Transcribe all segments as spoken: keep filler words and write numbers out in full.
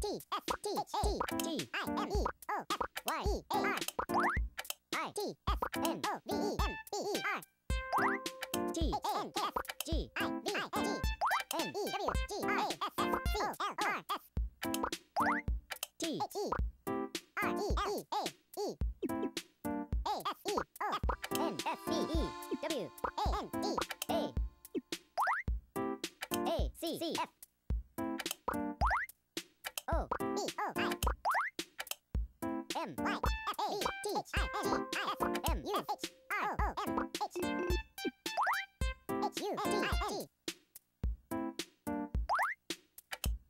T F T A T I M E O F Y E A R I T F M O V E M B E R T A N F G I V I T N E W G I F F C L R F T H E R E L E A E A F E O F N F B E W A N E A A C C F O B O I M Y F A T H I N G I F M U H R O M H H U T I N G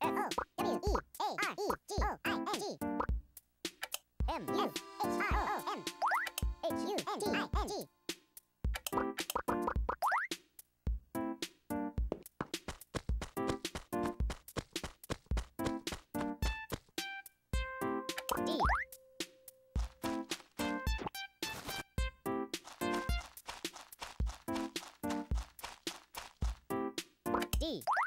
F O W E A R E G O I N G M U H R O M H U N T I N G D you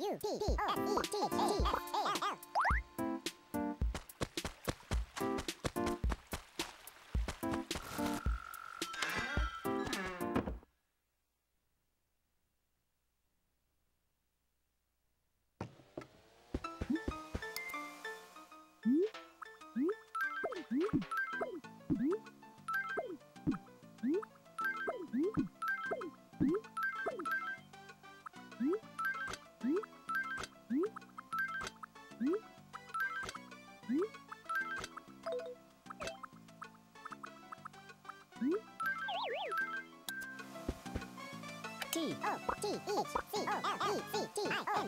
U P O T T O T L L T O T E C O L E C T I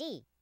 N D.